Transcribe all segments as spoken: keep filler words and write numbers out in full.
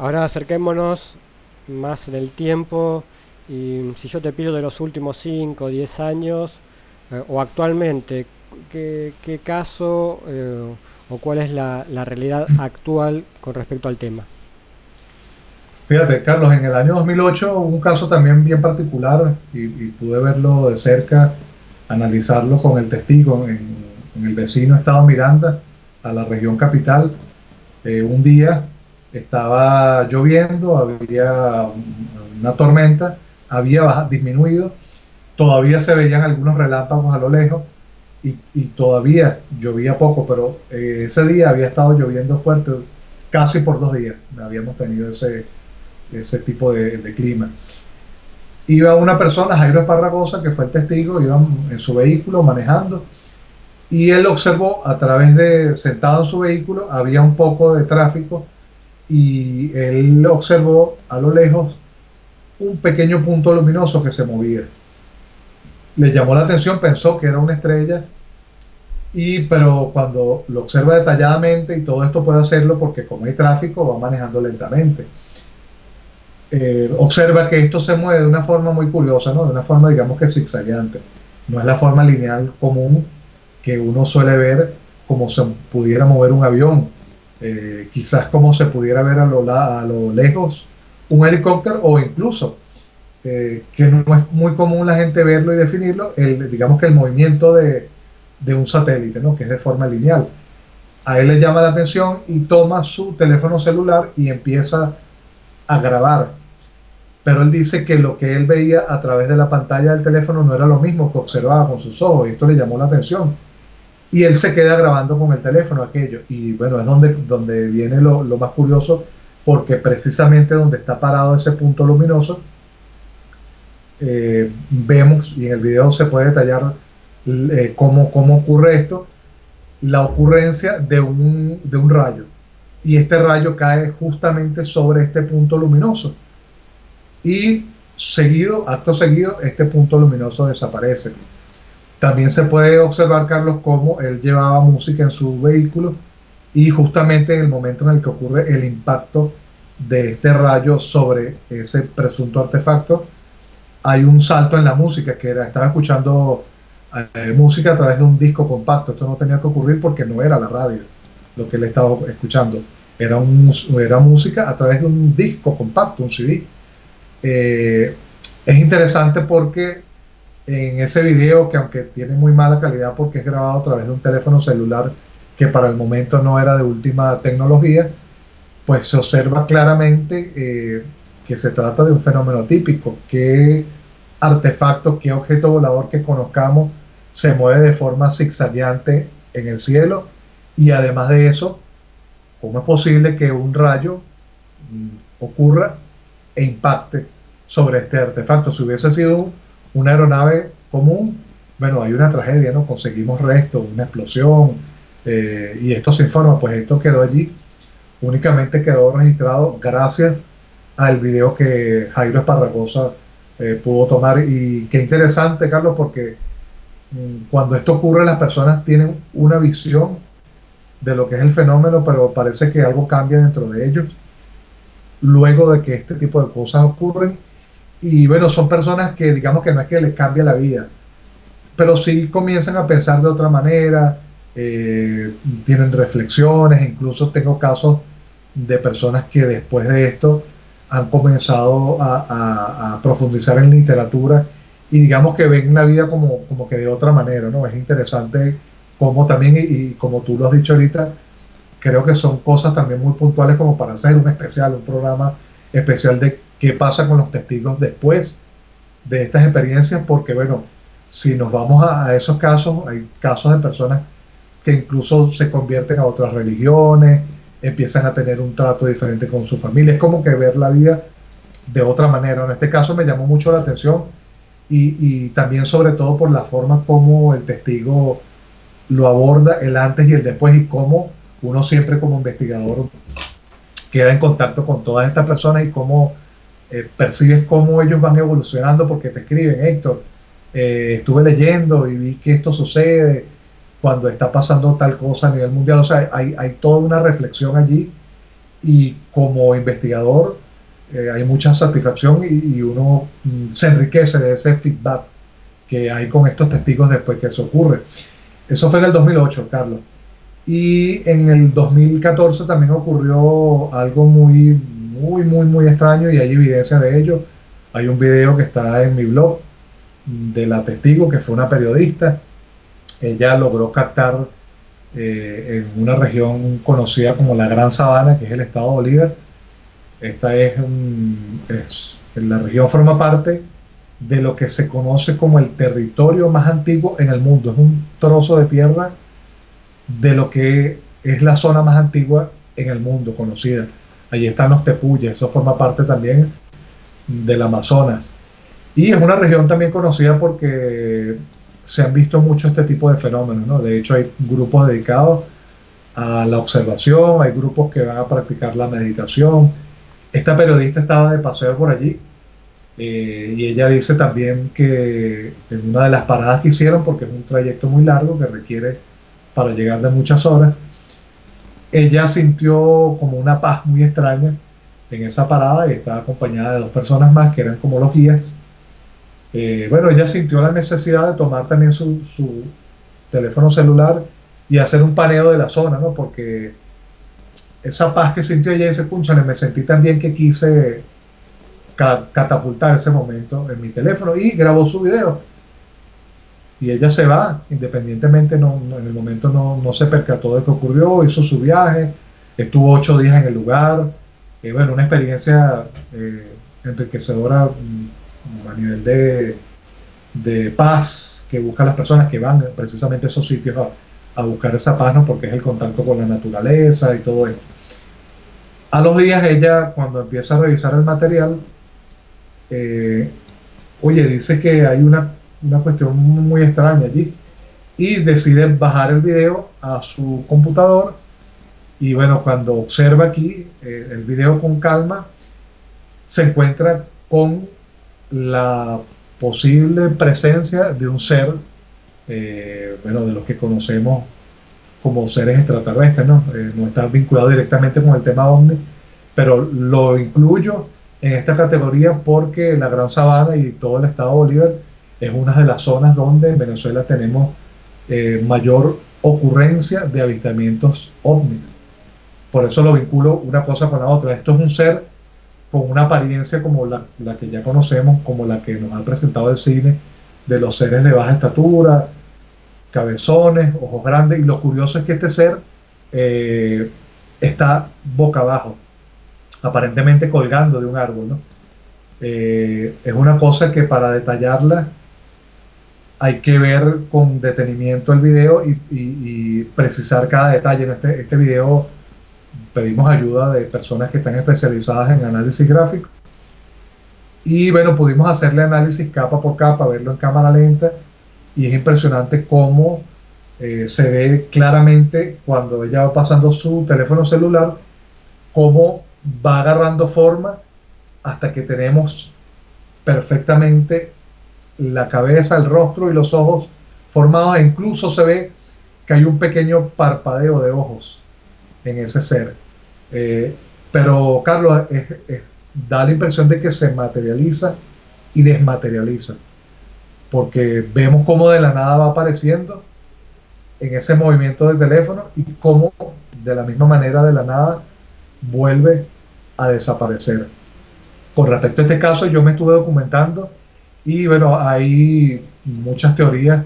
Ahora acerquémonos más en el tiempo, y si yo te pido de los últimos cinco o diez años, eh, o actualmente, ¿qué, qué caso eh, o cuál es la, la realidad actual con respecto al tema? Fíjate, Carlos, en el año dos mil ocho hubo un caso también bien particular, y, y pude verlo de cerca, analizarlo con el testigo en, en el vecino estado Miranda, a la región capital. Eh, un día estaba lloviendo, había una tormenta, había bajado, disminuido, todavía se veían algunos relámpagos a lo lejos, y, y todavía llovía poco, pero eh, ese día había estado lloviendo fuerte, casi por dos días habíamos tenido ese, ese tipo de, de clima. Iba una persona, Jairo Esparragosa, que fue el testigo, iba en su vehículo manejando, y él observó a través de, sentado en su vehículo, había un poco de tráfico, y él observó a lo lejos un pequeño punto luminoso que se movía. Le llamó la atención, pensó que era una estrella, y pero cuando lo observa detalladamente, y todo esto puede hacerlo porque como hay tráfico va manejando lentamente, eh, observa que esto se mueve de una forma muy curiosa, ¿no? De una forma, digamos, que zigzagueante. No es la forma lineal común que uno suele ver, como se pudiera mover un avión, eh, quizás como se pudiera ver a lo, a lo lejos un helicóptero, o incluso eh, que no es muy común la gente verlo y definirlo, el, digamos que el movimiento de, de un satélite, ¿no? Que es de forma lineal. A él le llama la atención y toma su teléfono celular y empieza a grabar, pero él dice que lo que él veía a través de la pantalla del teléfono no era lo mismo que observaba con sus ojos, y esto le llamó la atención, y él se queda grabando con el teléfono aquello. Y bueno, es donde, donde viene lo, lo más curioso, porque precisamente donde está parado ese punto luminoso, eh, vemos, y en el video se puede detallar eh, cómo, cómo ocurre esto, la ocurrencia de un, de un rayo, y este rayo cae justamente sobre este punto luminoso, y seguido, acto seguido, este punto luminoso desaparece. También se puede observar, Carlos, cómo él llevaba música en su vehículo, y justamente en el momento en el que ocurre el impacto de este rayo sobre ese presunto artefacto, hay un salto en la música, que era, estaba escuchando eh, música a través de un disco compacto. Esto no tenía que ocurrir porque no era la radio lo que él estaba escuchando, era, un, era música a través de un disco compacto, un C D. Eh, es interesante porque en ese video, que aunque tiene muy mala calidad porque es grabado a través de un teléfono celular que para el momento no era de última tecnología, pues se observa claramente eh, que se trata de un fenómeno atípico. ¿Qué artefacto, qué objeto volador que conozcamos se mueve de forma zigzagueante en el cielo? Y además de eso, ¿cómo es posible que un rayo mm, ocurra e impacte sobre este artefacto? Si hubiese sido una aeronave común, bueno, hay una tragedia, ¿no? Conseguimos restos, una explosión, eh, y esto se informa. Pues esto quedó allí, únicamente quedó registrado gracias al video que Jairo Esparragosa eh, pudo tomar. Y qué interesante, Carlos, porque mm, cuando esto ocurre, las personas tienen una visión de lo que es el fenómeno, pero parece que algo cambia dentro de ellos luego de que este tipo de cosas ocurren. Y bueno, son personas que, digamos, que no es que les cambie la vida, pero sí comienzan a pensar de otra manera, eh, tienen reflexiones. Incluso tengo casos de personas que después de esto han comenzado a, a, a profundizar en literatura, y digamos que ven la vida como, como que de otra manera, ¿no? Es interesante como también, y, y como tú lo has dicho ahorita, creo que son cosas también muy puntuales como para hacer un especial, un programa especial de qué pasa con los testigos después de estas experiencias. Porque bueno, si nos vamos a, a esos casos, hay casos de personas que incluso se convierten a otras religiones, empiezan a tener un trato diferente con su familia, es como que ver la vida de otra manera. En este caso me llamó mucho la atención, y, y también sobre todo por la forma como el testigo lo aborda, el antes y el después, y cómo uno siempre como investigador queda en contacto con todas estas personas, y cómo eh, percibes cómo ellos van evolucionando, porque te escriben: Héctor, eh, estuve leyendo y vi que esto sucede cuando está pasando tal cosa a nivel mundial. O sea, hay, hay toda una reflexión allí y como investigador eh, hay mucha satisfacción y, y uno mm, se enriquece de ese feedback que hay con estos testigos después que eso ocurre. Eso fue en el dos mil ocho, Carlos. Y en el dos mil catorce también ocurrió algo muy, muy, muy, muy extraño, y hay evidencia de ello. Hay un video que está en mi blog de la testigo, que fue una periodista. Ella logró captar eh, en una región conocida como la Gran Sabana, que es el estado de Bolívar. Esta es, es la región forma parte de lo que se conoce como el territorio más antiguo en el mundo. Es un trozo de tierra de lo que es la zona más antigua en el mundo conocida. Allí están los tepuyes, eso forma parte también del Amazonas. Y es una región también conocida porque se han visto mucho este tipo de fenómenos, ¿no? De hecho, hay grupos dedicados a la observación, hay grupos que van a practicar la meditación. Esta periodista estaba de paseo por allí eh, y ella dice también que en una de las paradas que hicieron, porque es un trayecto muy largo que requiere para llegar de muchas horas, ella sintió como una paz muy extraña en esa parada y estaba acompañada de dos personas más que eran como los guías. Eh, bueno, ella sintió la necesidad de tomar también su, su teléfono celular y hacer un paneo de la zona, ¿no? Porque esa paz que sintió ella dice, cúnchale, me sentí tan bien que quise ca catapultar ese momento en mi teléfono, y grabó su video. Y ella se va, independientemente, no, no, en el momento no, no se percató de lo que ocurrió, hizo su viaje, estuvo ocho días en el lugar. Eh, bueno, una experiencia eh, enriquecedora mm, a nivel de, de paz que buscan las personas que van precisamente a esos sitios a, a buscar esa paz, ¿no? Porque es el contacto con la naturaleza y todo esto. A los días ella, cuando empieza a revisar el material, eh, oye, dice que hay una... una cuestión muy extraña allí, y decide bajar el video a su computador. Y bueno, cuando observa aquí eh, el video con calma, se encuentra con la posible presencia de un ser, eh, bueno, de los que conocemos como seres extraterrestres, ¿no? Eh, no está vinculado directamente con el tema OVNI, pero lo incluyo en esta categoría porque la Gran Sabana y todo el estado de Bolívar es una de las zonas donde en Venezuela tenemos eh, mayor ocurrencia de avistamientos ovnis. Por eso lo vinculo una cosa con la otra. Esto es un ser con una apariencia como la, la que ya conocemos, como la que nos han presentado el cine, de los seres de baja estatura, cabezones, ojos grandes. Y lo curioso es que este ser eh, está boca abajo, aparentemente colgando de un árbol, ¿no? Eh, es una cosa que para detallarla hay que ver con detenimiento el video y, y, y precisar cada detalle. En este, este video pedimos ayuda de personas que están especializadas en análisis gráfico. Y bueno, pudimos hacerle análisis capa por capa, verlo en cámara lenta. Y es impresionante cómo eh, se ve claramente cuando ella va pasando su teléfono celular, cómo va agarrando forma hasta que tenemos perfectamente la cabeza, el rostro y los ojos formados. Incluso se ve que hay un pequeño parpadeo de ojos en ese ser. Eh, pero Carlos eh, eh, da la impresión de que se materializa y desmaterializa, porque vemos cómo de la nada va apareciendo en ese movimiento del teléfono y cómo de la misma manera de la nada vuelve a desaparecer. Con respecto a este caso, yo me estuve documentando y bueno, hay muchas teorías,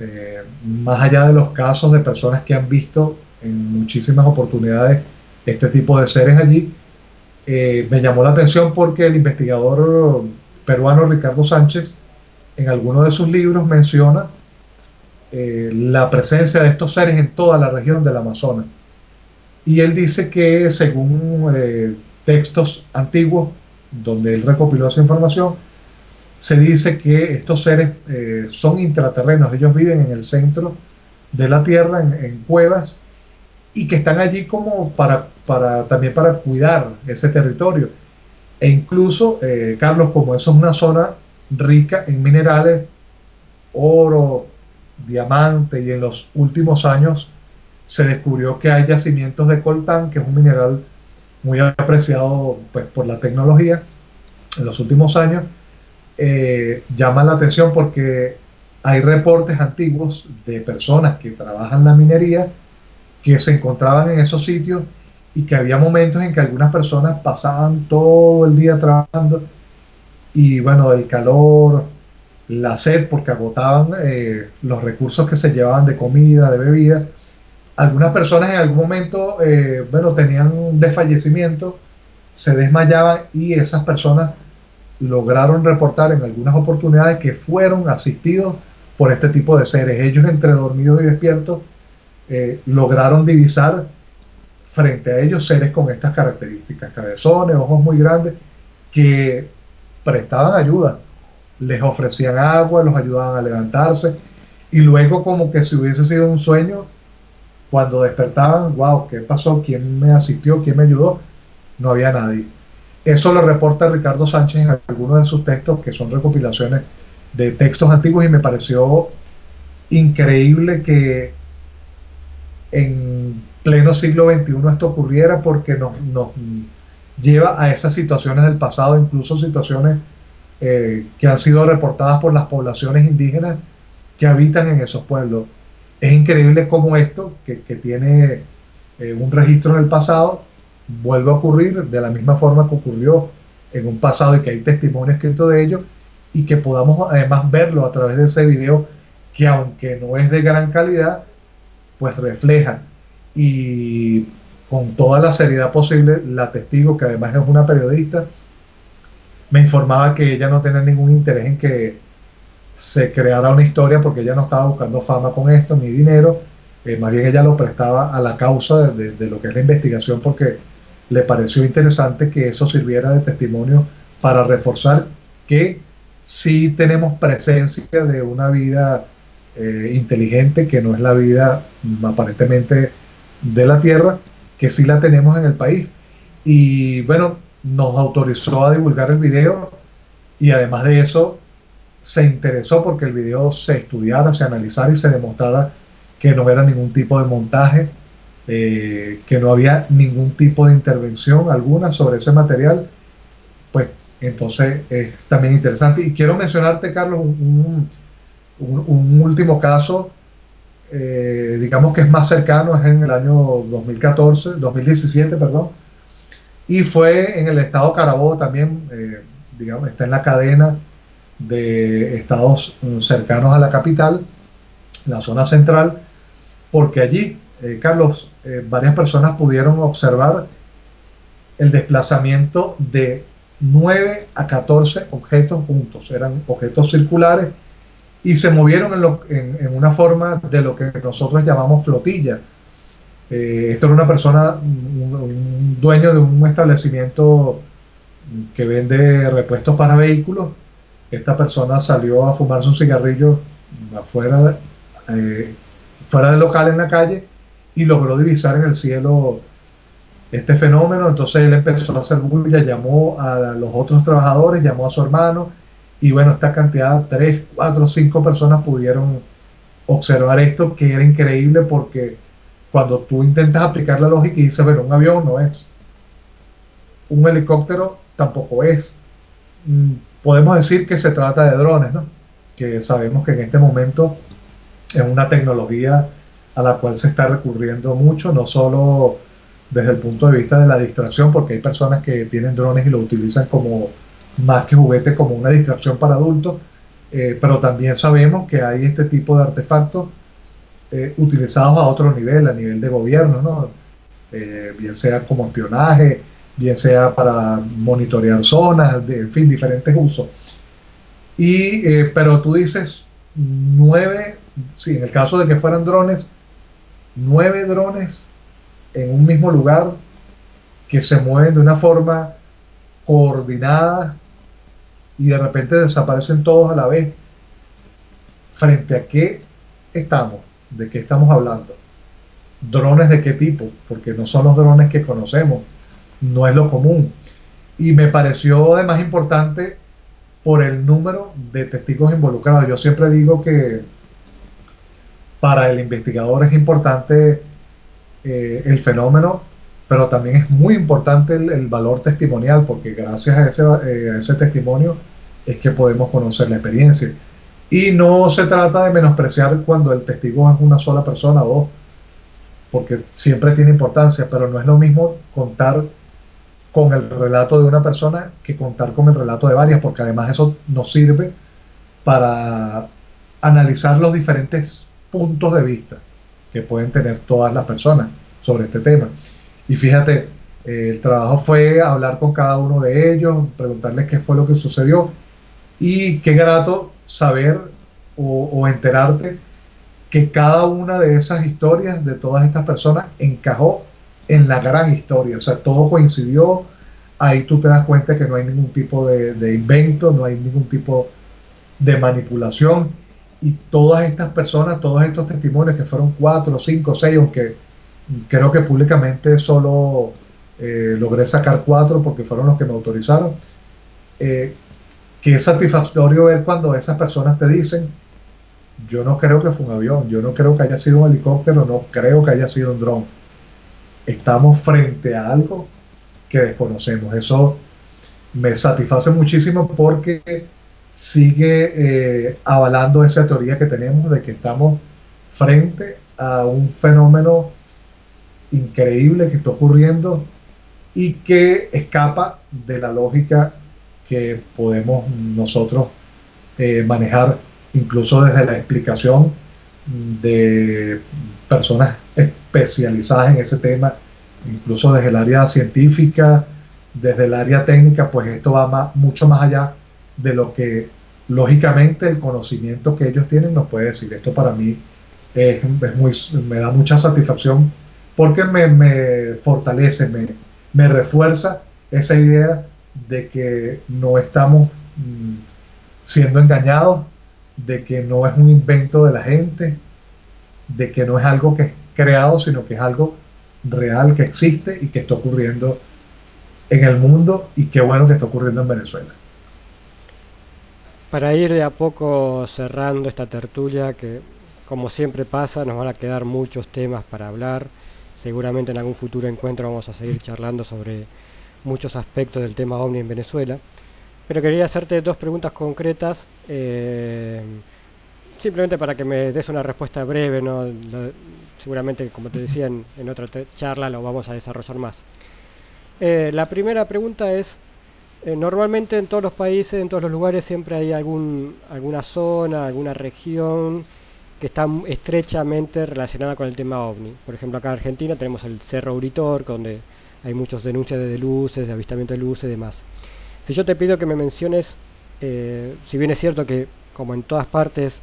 eh, más allá de los casos de personas que han visto en muchísimas oportunidades este tipo de seres allí. Eh, me llamó la atención porque el investigador peruano Ricardo Sánchez, en alguno de sus libros, menciona eh, la presencia de estos seres en toda la región del Amazonas. Y él dice que según eh, textos antiguos, donde él recopiló esa información, se dice que estos seres eh, son intraterrenos. Ellos viven en el centro de la tierra, en, en cuevas, y que están allí como para, para también para cuidar ese territorio. E incluso, eh, Carlos, como eso es una zona rica en minerales, oro, diamante, y en los últimos años se descubrió que hay yacimientos de coltán, que es un mineral muy apreciado pues, por la tecnología en los últimos años, eh, llama la atención porque hay reportes antiguos de personas que trabajan la minería que se encontraban en esos sitios y que había momentos en que algunas personas pasaban todo el día trabajando y bueno, el calor, la sed, porque agotaban eh, los recursos que se llevaban de comida, de bebida. Algunas personas en algún momento, eh, bueno, tenían un desfallecimiento, se desmayaban y esas personas lograron reportar en algunas oportunidades que fueron asistidos por este tipo de seres. Ellos entre dormidos y despiertos eh, lograron divisar frente a ellos seres con estas características, cabezones, ojos muy grandes, que prestaban ayuda, les ofrecían agua, los ayudaban a levantarse y luego como que si hubiese sido un sueño, cuando despertaban, wow, ¿qué pasó? ¿Quién me asistió? ¿Quién me ayudó? No había nadie. Eso lo reporta Ricardo Sánchez en algunos de sus textos, que son recopilaciones de textos antiguos, y me pareció increíble que en pleno siglo veintiuno esto ocurriera, porque nos, nos lleva a esas situaciones del pasado, incluso situaciones eh, que han sido reportadas por las poblaciones indígenas que habitan en esos pueblos. Es increíble cómo esto, que, que tiene eh, un registro en el pasado, vuelve a ocurrir de la misma forma que ocurrió en un pasado y que hay testimonio escrito de ello, y que podamos además verlo a través de ese video que, aunque no es de gran calidad, pues refleja y con toda la seriedad posible. La testigo, que además es una periodista, me informaba que ella no tenía ningún interés en que se creara una historia, porque ella no estaba buscando fama con esto ni dinero, eh, más bien ella lo prestaba a la causa de, de, de lo que es la investigación, porque le pareció interesante que eso sirviera de testimonio para reforzar que sí tenemos presencia de una vida eh, inteligente, que no es la vida aparentemente de la Tierra, que sí la tenemos en el país. Y bueno, nos autorizó a divulgar el video, y además de eso se interesó porque el video se estudiara, se analizara y se demostrara que no era ningún tipo de montaje, eh, que no había ningún tipo de intervención alguna sobre ese material. Pues entonces es eh, también interesante. Y quiero mencionarte, Carlos, un, un, un último caso, eh, digamos que es más cercano, es en el año dos mil catorce, dos mil diecisiete, perdón, y fue en el estado Carabobo también, eh, digamos, está en la cadena de estados cercanos a la capital, la zona central, porque allí, eh, Carlos, eh, varias personas pudieron observar el desplazamiento de nueve a catorce objetos juntos. Eran objetos circulares y se movieron en, lo, en, en una forma de lo que nosotros llamamos flotilla. Eh, esto era una persona, un, un dueño de un establecimiento que vende repuestos para vehículos. Esta persona salió a fumarse un cigarrillo afuera, eh, fuera del local, en la calle, y logró divisar en el cielo este fenómeno. Entonces él empezó a hacer bulla, llamó a los otros trabajadores, llamó a su hermano, y bueno, esta cantidad, tres, cuatro, cinco personas pudieron observar esto, que era increíble, porque cuando tú intentas aplicar la lógica y dices, bueno, un avión no es, un helicóptero tampoco es, mm, podemos decir que se trata de drones, ¿no? Que sabemos que en este momento es una tecnología a la cual se está recurriendo mucho, no solo desde el punto de vista de la distracción, porque hay personas que tienen drones y lo utilizan como más que juguete, como una distracción para adultos, eh, pero también sabemos que hay este tipo de artefactos eh, utilizados a otro nivel, a nivel de gobierno, ¿no? Eh, bien sea como espionaje, bien sea para monitorear zonas, de, en fin, diferentes usos. Y, eh, pero tú dices, nueve, sí, en el caso de que fueran drones, nueve drones en un mismo lugar, que se mueven de una forma coordinada y de repente desaparecen todos a la vez. ¿Frente a qué estamos? ¿De qué estamos hablando? ¿Drones de qué tipo? Porque no son los drones que conocemos, no es lo común. Y me pareció además importante por el número de testigos involucrados. Yo siempre digo que para el investigador es importante eh, el fenómeno, pero también es muy importante el, el valor testimonial, porque gracias a ese, eh, a ese testimonio es que podemos conocer la experiencia. Y no se trata de menospreciar cuando el testigo es una sola persona o dos, porque siempre tiene importancia, pero no es lo mismo contar con el relato de una persona que contar con el relato de varias, porque además eso nos sirve para analizar los diferentes puntos de vista que pueden tener todas las personas sobre este tema. Y fíjate, eh, el trabajo fue hablar con cada uno de ellos, preguntarles qué fue lo que sucedió, y qué grato saber o, o enterarte que cada una de esas historias de todas estas personas encajó en la gran historia, o sea, todo coincidió. Ahí tú te das cuenta que no hay ningún tipo de, de invento, no hay ningún tipo de manipulación, y todas estas personas, todos estos testimonios, que fueron cuatro, cinco, seis, aunque creo que públicamente solo eh, logré sacar cuatro porque fueron los que me autorizaron, eh, que es satisfactorio ver cuando esas personas te dicen: yo no creo que fue un avión, yo no creo que haya sido un helicóptero, no creo que haya sido un dron. Estamos frente a algo que desconocemos. Eso me satisface muchísimo, porque sigue eh, avalando esa teoría que tenemos de que estamos frente a un fenómeno increíble que está ocurriendo y que escapa de la lógica que podemos nosotros eh, manejar, incluso desde la explicación de personas especializadas en ese tema, incluso desde el área científica, desde el área técnica. Pues esto va más, mucho más allá de lo que lógicamente el conocimiento que ellos tienen nos puede decir. Esto para mí es, es muy, me da mucha satisfacción, porque me, me fortalece, me, me refuerza esa idea de que no estamos mm, siendo engañados, de que no es un invento de la gente, de que no es algo que es creado, sino que es algo real, que existe y que está ocurriendo en el mundo, y qué bueno que está ocurriendo en Venezuela. Para ir de a poco cerrando esta tertulia, que como siempre pasa, nos van a quedar muchos temas para hablar. Seguramente en algún futuro encuentro vamos a seguir charlando sobre muchos aspectos del tema OVNI en Venezuela, pero quería hacerte dos preguntas concretas, eh, simplemente para que me des una respuesta breve, ¿no? Lo, seguramente, como te decía, en, en otra charla lo vamos a desarrollar más. Eh, la primera pregunta es, eh, normalmente en todos los países, en todos los lugares, siempre hay algún, alguna zona, alguna región que está estrechamente relacionada con el tema OVNI. Por ejemplo, acá en Argentina tenemos el Cerro Uritor, donde hay muchos denuncias de luces, de avistamiento de luces y demás. Si yo te pido que me menciones, eh, si bien es cierto que, como en todas partes,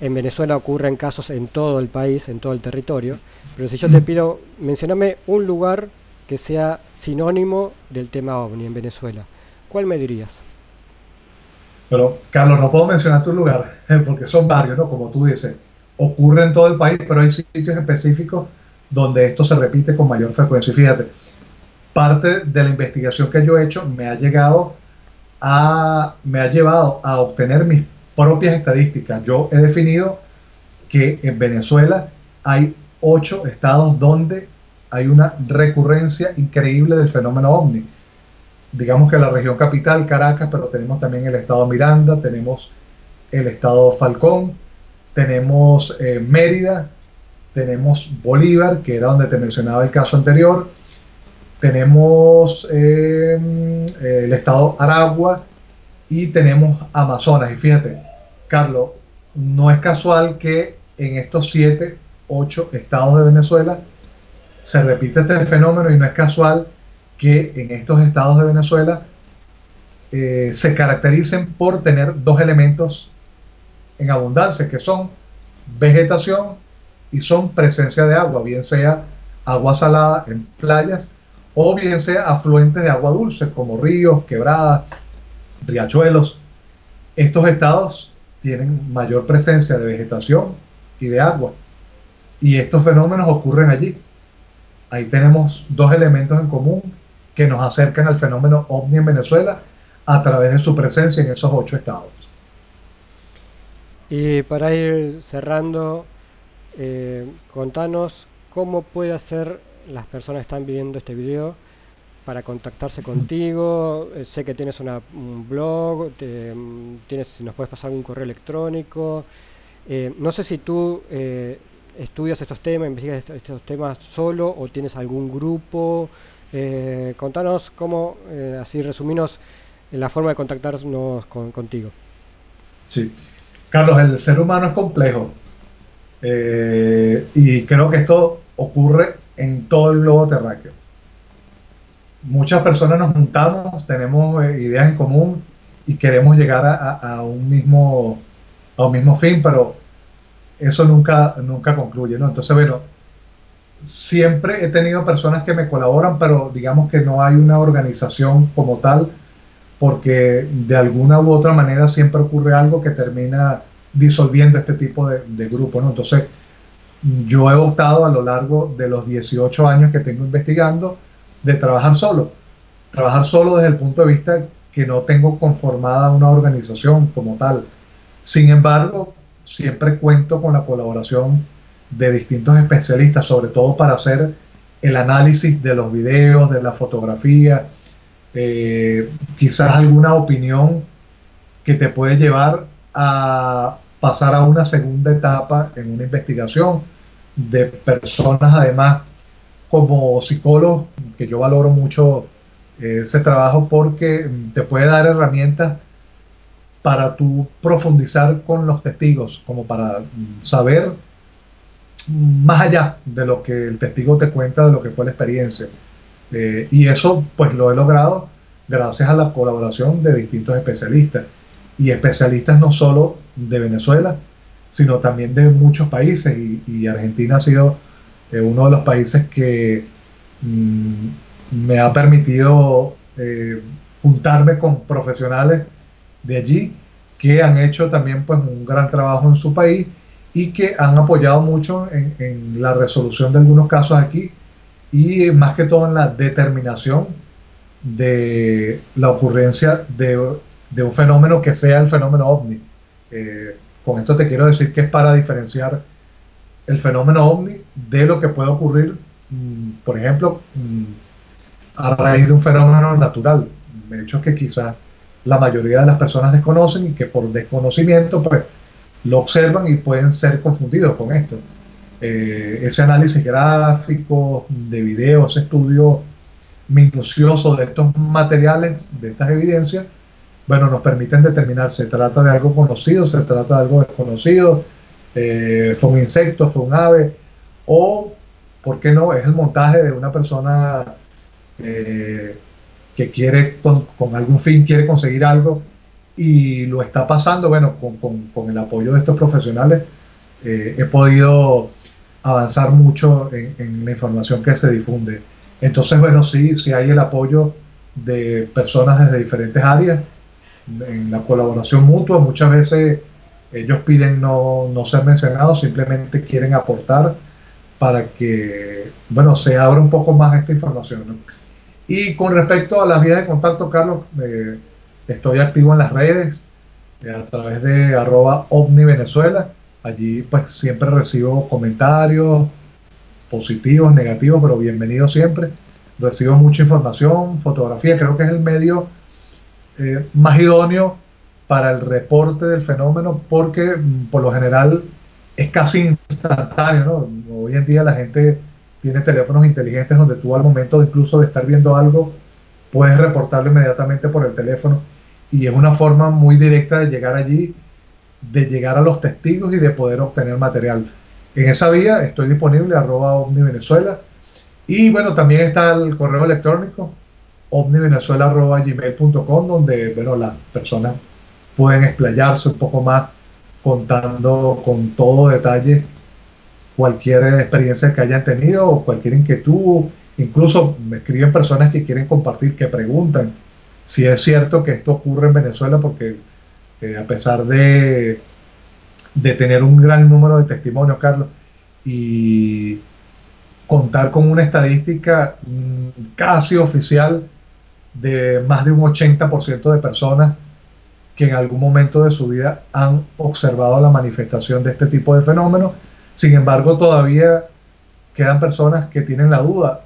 en Venezuela ocurren casos en todo el país, en todo el territorio, pero si yo te pido, mencioname un lugar que sea sinónimo del tema OVNI en Venezuela, ¿cuál me dirías? Pero, Carlos, no puedo mencionar tu lugar, porque son varios, ¿no? Como tú dices, ocurre en todo el país, pero hay sitios específicos donde esto se repite con mayor frecuencia. Y fíjate, parte de la investigación que yo he hecho me ha llegado a, me ha llevado a obtener mis propias estadísticas. Yo he definido que en Venezuela hay ocho estados donde hay una recurrencia increíble del fenómeno OVNI. Digamos que la región capital, Caracas, pero tenemos también el estado Miranda, tenemos el estado Falcón, tenemos eh, Mérida, tenemos Bolívar, que era donde te mencionaba el caso anterior, tenemos eh, el estado Aragua y tenemos Amazonas. Y fíjate, Carlos, no es casual que en estos siete, ocho estados de Venezuela se repite este fenómeno, y no es casual que en estos estados de Venezuela eh, se caractericen por tener dos elementos en abundancia, que son vegetación y son presencia de agua, bien sea agua salada en playas, o bien sea afluentes de agua dulce, como ríos, quebradas, riachuelos. Estos estados tienen mayor presencia de vegetación y de agua, y estos fenómenos ocurren allí. Ahí tenemos dos elementos en común que nos acercan al fenómeno OVNI en Venezuela a través de su presencia en esos ocho estados. Y para ir cerrando, eh, contanos cómo puede hacer las personas están viendo este video para contactarse contigo. Sé que tienes una, un blog, te, tienes, nos puedes pasar un correo electrónico. Eh, no sé si tú eh, estudias estos temas, investigas estos, estos temas solo o tienes algún grupo. Eh, contanos cómo, eh, así resuminos, la forma de contactarnos con, contigo. Sí, Carlos, el ser humano es complejo. Eh, y creo que esto ocurre en todo el globo terráqueo. Muchas personas nos juntamos, tenemos eh, ideas en común y queremos llegar a, a, a, un, mismo, a un mismo fin, pero eso nunca, nunca concluye, ¿no? Entonces, bueno, siempre he tenido personas que me colaboran, pero digamos que no hay una organización como tal, porque de alguna u otra manera siempre ocurre algo que termina disolviendo este tipo de, de grupo, ¿no? Entonces, yo he optado a lo largo de los dieciocho años que tengo investigando de trabajar solo. Trabajar solo desde el punto de vista que no tengo conformada una organización como tal. Sin embargo, siempre cuento con la colaboración de distintos especialistas, sobre todo para hacer el análisis de los videos, de la fotografía, eh, quizás alguna opinión que te puede llevar a pasar a una segunda etapa en una investigación de personas, además como psicólogo, que yo valoro mucho ese trabajo porque te puede dar herramientas para tú profundizar con los testigos, como para saber más allá de lo que el testigo te cuenta, de lo que fue la experiencia. Eh, y eso pues lo he logrado gracias a la colaboración de distintos especialistas. Y especialistas no solo de Venezuela, sino también de muchos países. Y, y Argentina ha sido eh, uno de los países que mm, me ha permitido eh, juntarme con profesionales de allí que han hecho también pues un gran trabajo en su país y que han apoyado mucho en, en la resolución de algunos casos aquí y más que todo en la determinación de la ocurrencia de, de un fenómeno que sea el fenómeno ovni. Eh, con esto te quiero decir que es para diferenciar el fenómeno ovni de lo que puede ocurrir, mm, por ejemplo, mm, a raíz de un fenómeno natural, hechos que quizás la mayoría de las personas desconocen y que por desconocimiento pues lo observan y pueden ser confundidos con esto. Eh, ese análisis gráfico de videos, ese estudio minucioso de estos materiales, de estas evidencias, bueno, nos permiten determinar, se trata de algo conocido, se trata de algo desconocido, eh, fue un insecto, fue un ave, o, ¿por qué no?, es el montaje de una persona eh, que quiere, con, con algún fin, quiere conseguir algo, y lo está pasando. Bueno, con, con, con el apoyo de estos profesionales eh, he podido avanzar mucho en, en la información que se difunde. Entonces, bueno, sí, sí hay el apoyo de personas desde diferentes áreas, en la colaboración mutua. Muchas veces ellos piden no, no ser mencionados, simplemente quieren aportar para que, bueno, se abra un poco más esta información, ¿no? Y con respecto a las vías de contacto, Carlos, eh, estoy activo en las redes, eh, a través de arroba ovnivenezuela. Allí pues siempre recibo comentarios positivos, negativos, pero bienvenidos siempre. Recibo mucha información, fotografía. Creo que es el medio Eh, más idóneo para el reporte del fenómeno, porque por lo general es casi instantáneo, ¿no? Hoy en día la gente tiene teléfonos inteligentes donde tú, al momento incluso de estar viendo algo, puedes reportarlo inmediatamente por el teléfono, y es una forma muy directa de llegar allí, de llegar a los testigos y de poder obtener material. En esa vía estoy disponible, arroba ovnivenezuela, y bueno, también está el correo electrónico ovnivenezuela arroba gmail punto com, donde, bueno, las personas pueden explayarse un poco más, contando con todo detalle cualquier experiencia que hayan tenido o cualquier inquietud. Incluso me escriben personas que quieren compartir, que preguntan si es cierto que esto ocurre en Venezuela, porque eh, a pesar de, de tener un gran número de testimonios, Carlos, y contar con una estadística casi oficial de más de un ochenta por ciento de personas que en algún momento de su vida han observado la manifestación de este tipo de fenómenos. Sin embargo, todavía quedan personas que tienen la duda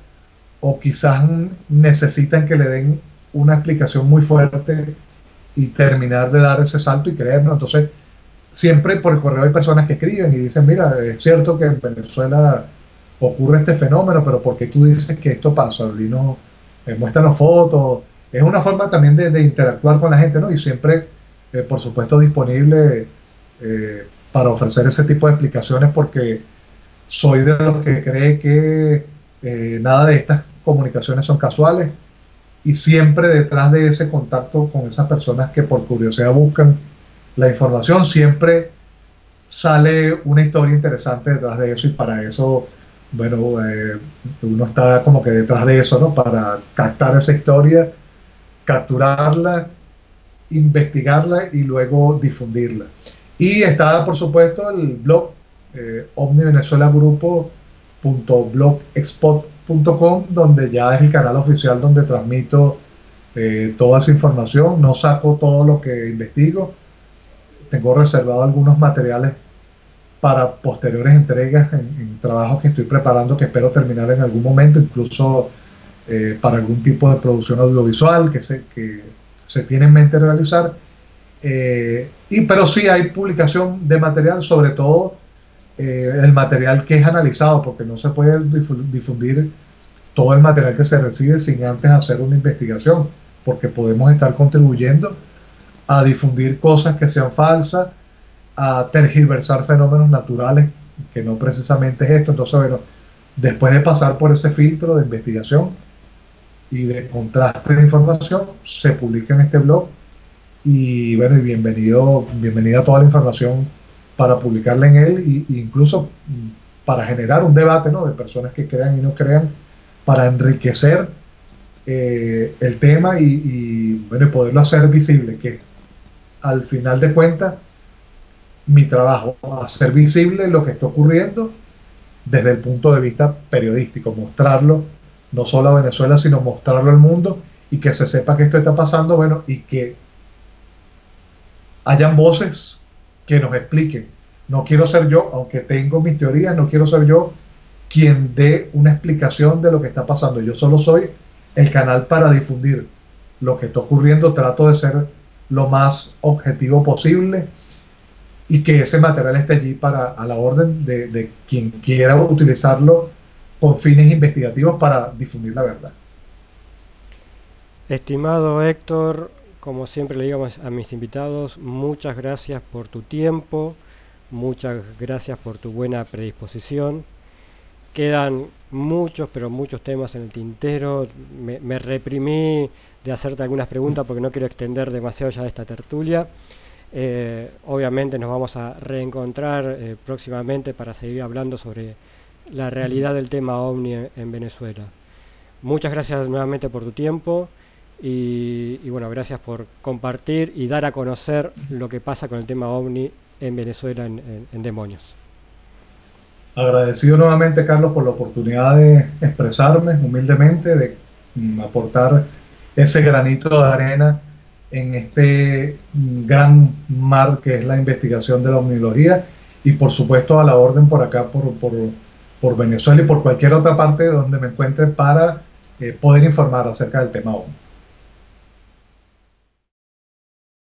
o quizás necesitan que le den una explicación muy fuerte y terminar de dar ese salto y creernos. Entonces, siempre por el correo hay personas que escriben y dicen, mira, es cierto que en Venezuela ocurre este fenómeno, pero ¿por qué tú dices que esto pasa? Dinos, eh, muéstranos fotos. Es una forma también de, de interactuar con la gente, ¿no? Y siempre, eh, por supuesto, disponible eh, para ofrecer ese tipo de explicaciones, porque soy de los que cree que eh, nada de estas comunicaciones son casuales, y siempre detrás de ese contacto con esas personas que por curiosidad buscan la información, siempre sale una historia interesante detrás de eso, y para eso, bueno, eh, uno está como que detrás de eso, ¿no? Para captar esa historia, capturarla, investigarla y luego difundirla. Y está, por supuesto, el blog eh, ovni venezuela grupo punto blogspot punto com, donde ya es el canal oficial donde transmito eh, toda esa información. No saco todo lo que investigo, tengo reservado algunos materiales para posteriores entregas en, en trabajos que estoy preparando, que espero terminar en algún momento, incluso eh, para algún tipo de producción audiovisual que se, que se tiene en mente realizar. Eh, y, pero sí hay publicación de material, sobre todo eh, el material que es analizado, porque no se puede difundir todo el material que se recibe sin antes hacer una investigación, porque podemos estar contribuyendo a difundir cosas que sean falsas, a tergiversar fenómenos naturales, que no precisamente es esto. Entonces, bueno, después de pasar por ese filtro de investigación y de contraste de información, se publica en este blog. Y bueno, y bienvenido, bienvenida a toda la información para publicarla en él, e incluso para generar un debate, ¿no?, de personas que crean y no crean, para enriquecer eh, el tema y, y bueno, poderlo hacer visible, que al final de cuentas mi trabajo, hacer visible lo que está ocurriendo desde el punto de vista periodístico, mostrarlo no solo a Venezuela, sino mostrarlo al mundo, y que se sepa que esto está pasando, bueno, y que hayan voces que nos expliquen. No quiero ser yo, aunque tengo mis teorías, no quiero ser yo quien dé una explicación de lo que está pasando. Yo solo soy el canal para difundir lo que está ocurriendo. Trato de ser lo más objetivo posible, y que ese material esté allí para, a la orden de, de quien quiera utilizarlo con fines investigativos para difundir la verdad. Estimado Héctor, como siempre le digo a mis invitados, muchas gracias por tu tiempo, muchas gracias por tu buena predisposición. Quedan muchos, pero muchos temas en el tintero. Me, me reprimí de hacerte algunas preguntas porque no quiero extender demasiado ya esta tertulia. Eh, obviamente nos vamos a reencontrar eh, próximamente para seguir hablando sobre la realidad del tema OVNI en, en Venezuela. Muchas gracias nuevamente por tu tiempo y, y bueno, gracias por compartir y dar a conocer lo que pasa con el tema OVNI en Venezuela en, en, en Demonios. Agradecido nuevamente, Carlos, por la oportunidad de expresarme humildemente, de mm, aportar ese granito de arena en este gran mar que es la investigación de la omnilogía, y por supuesto a la orden por acá, por, por, por Venezuela y por cualquier otra parte donde me encuentre, para eh, poder informar acerca del tema OVNI.